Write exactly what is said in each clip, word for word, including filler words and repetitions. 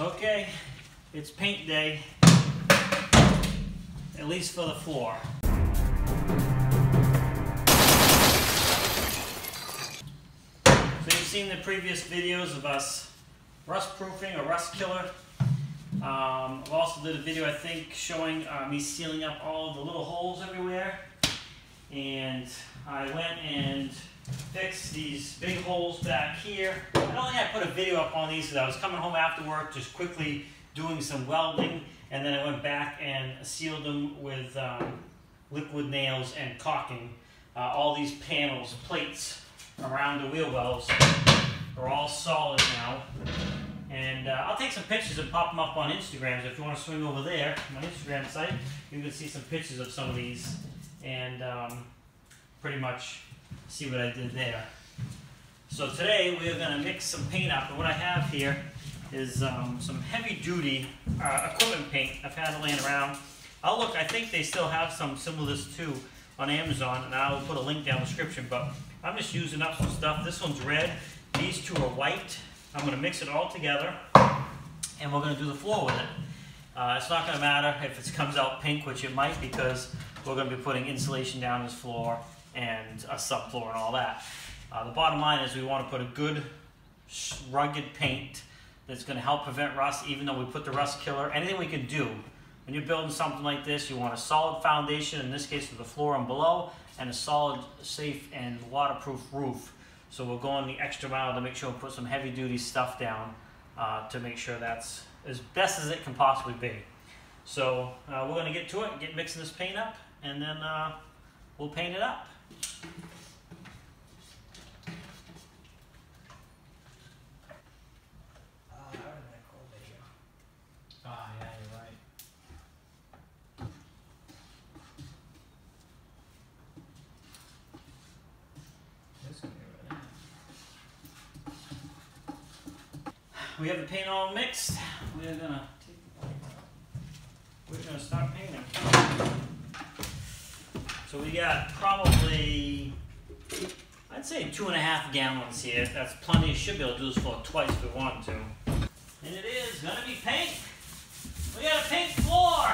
Okay, it's paint day, at least for the floor. So you've seen the previous videos of us rust proofing or rust killer. Um, I've also did a video, I think, showing uh, me sealing up all the little holes everywhere. And I went and fixed these big holes back here. I don't think I put a video up on these because I was coming home after work, just quickly doing some welding. And then I went back and sealed them with um, liquid nails and caulking. Uh, all these panels, plates around the wheel wells are all solid now. And uh, I'll take some pictures and pop them up on Instagram. So if you want to swing over there, my Instagram site, you can see some pictures of some of these and um, pretty much see what I did there. So today we're going to mix some paint up. And what I have here is um, some heavy-duty uh, equipment paint I've had laying around. I'll look, I think they still have some similar to this too on Amazon, and I'll put a link down in the description. But I'm just using up some stuff. This one's red. These two are white. I'm going to mix it all together, and we're going to do the floor with it. Uh, it's not going to matter if it comes out pink, which it might, because we're going to be putting insulation down this floor and a subfloor and all that. Uh, the bottom line is we want to put a good, rugged paint that's going to help prevent rust, even though we put the rust killer. Anything we can do. When you're building something like this, you want a solid foundation, in this case with the floor and below, and a solid, safe, and waterproof roof. So we're going the extra mile to make sure we put some heavy-duty stuff down uh, to make sure that's as best as it can possibly be. So uh, we're going to get to it, get mixing this paint up, and then uh, we'll paint it up. We have the paint all mixed. We're gonna take the light out. We're gonna start painting. So we got probably, I'd say two and a half gallons here. That's plenty. Should be able to do this for twice if we want to. And it is gonna be pink. We got a pink floor.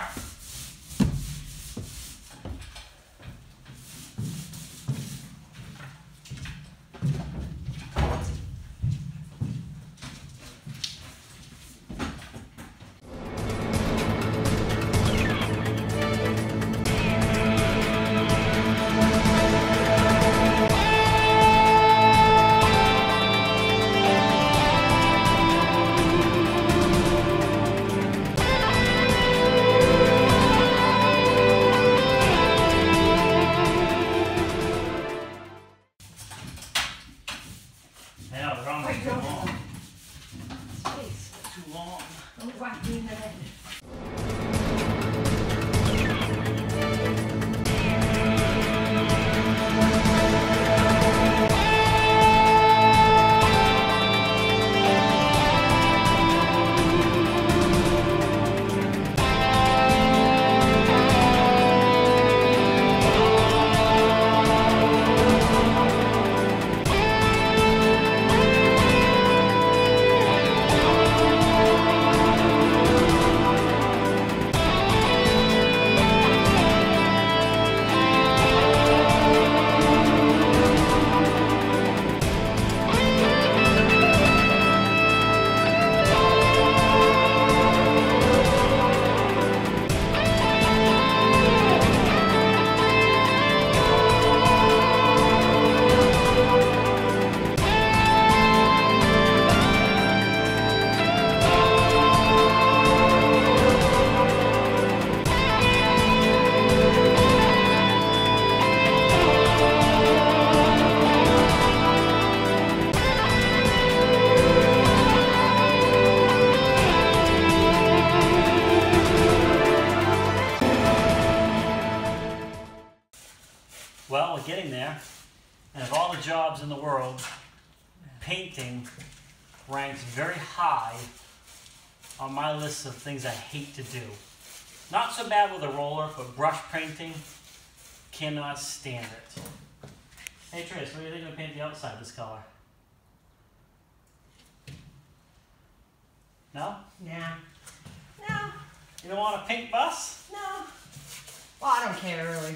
Well, we're getting there, and of all the jobs in the world, painting ranks very high on my list of things I hate to do. Not so bad with a roller, but brush painting, cannot stand it. Hey Trace, what do you think of painting the outside this color? No? Nah. No. You don't want a pink bus? No. Well, I don't care really.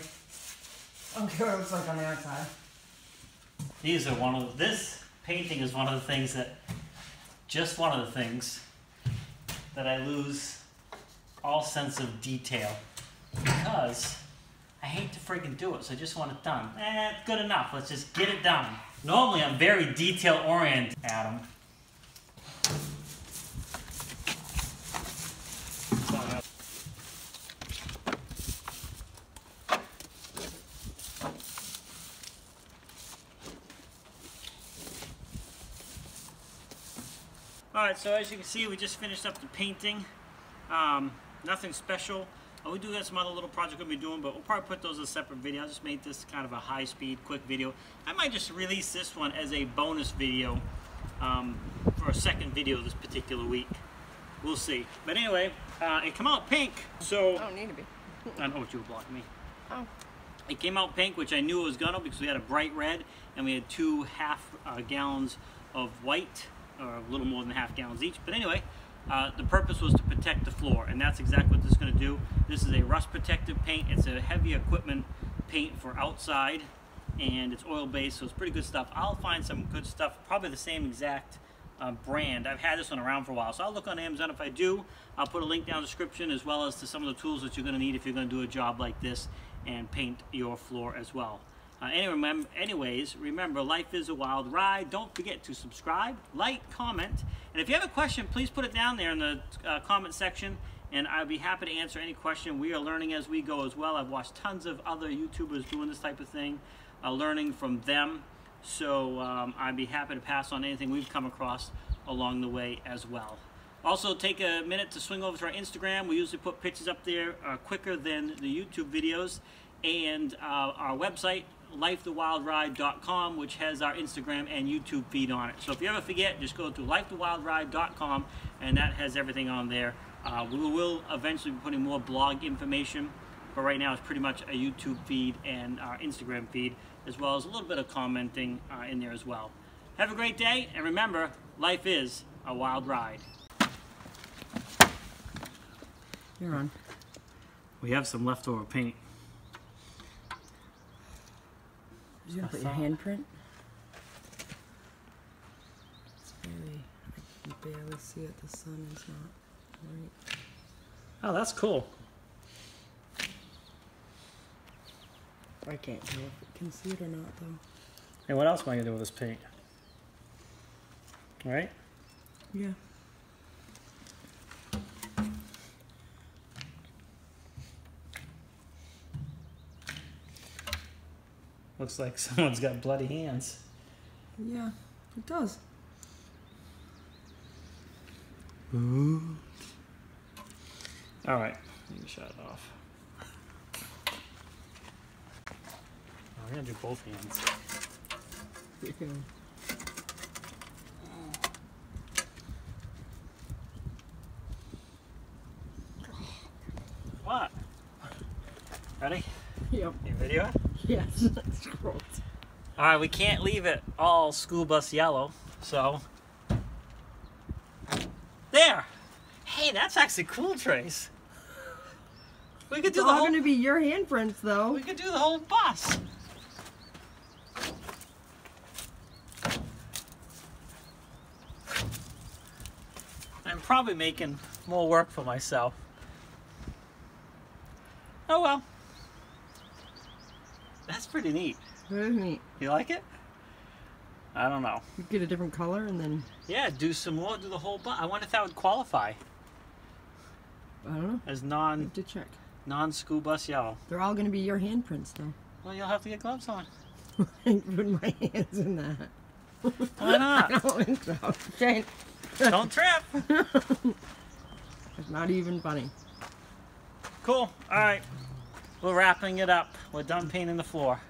I don't care what it looks like on the outside. These are one of, this painting is one of the things that, just one of the things that I lose all sense of detail because I hate to freaking do it, so I just want it done. Eh, it's good enough, let's just get it done. Normally I'm very detail oriented, Adam. Alright, so as you can see, we just finished up the painting. Um, nothing special. Uh, we do got some other little projects we'll be doing, but we'll probably put those in a separate video. I just made this kind of a high-speed, quick video. I might just release this one as a bonus video um, for a second video this particular week. We'll see. But anyway, uh, it came out pink, so... I don't need to be. I know what you were blocking me. Oh. It came out pink, which I knew it was gonna because we had a bright red, and we had two half uh, gallons of white, or a little more than half gallons each. But anyway, uh, the purpose was to protect the floor, and that's exactly what this is going to do. This is a rust protective paint. It's a heavy equipment paint for outside, and it's oil based, so it's pretty good stuff. I'll find some good stuff, probably the same exact uh, brand. I've had this one around for a while, so I'll look on Amazon. If I do, I'll put a link down in the description, as well as to some of the tools that you're going to need if you're going to do a job like this and paint your floor as well. Uh, anyway, anyways, remember, life is a wild ride. Don't forget to subscribe, like, comment. And if you have a question, please put it down there in the uh, comment section, and I'll be happy to answer any question. We are learning as we go as well. I've watched tons of other YouTubers doing this type of thing, uh, learning from them. So um, I'd be happy to pass on anything we've come across along the way as well. Also, take a minute to swing over to our Instagram. We usually put pictures up there uh, quicker than the YouTube videos. And uh, our website, life the wild ride dot com, which has our Instagram and YouTube feed on it. So if you ever forget, just go to life the wild ride dot com, and that has everything on there. Uh, we will eventually be putting more blog information, but right now it's pretty much a YouTube feed and our Instagram feed, as well as a little bit of commenting uh, in there as well. Have a great day, and remember, life is a wild ride. You're on. We have some leftover paint. You gonna put your handprint? It's barely, I can barely see it. The sun is not right. Oh, that's cool. I can't tell if it can see it or not, though. Hey, what else am I gonna do with this paint? Right? Yeah. Looks like someone's got bloody hands. Yeah, it does. Ooh. All right, let me shut it off. We're gonna do both hands. Yeah. What? Ready? Yep. You video? Yes, that's gross. All right, we can't leave it all school bus yellow, so. There! Hey, that's actually cool, Trace. We could do the whole... It's all gonna be your handprints, though. We could do the whole bus. I'm probably making more work for myself. Oh, well. That's pretty neat. Very neat. You like it? I don't know. You get a different color and then... Yeah, do some more, do the whole bus. I wonder if that would qualify. I don't know. As non... I have to check. Non-school bus yellow. They're all going to be your handprints, though. Well, you'll have to get gloves on. I put my hands in that. Why not? I don't think so. Okay. Don't trip. It's not even funny. Cool. All right. We're wrapping it up. We're done painting the floor.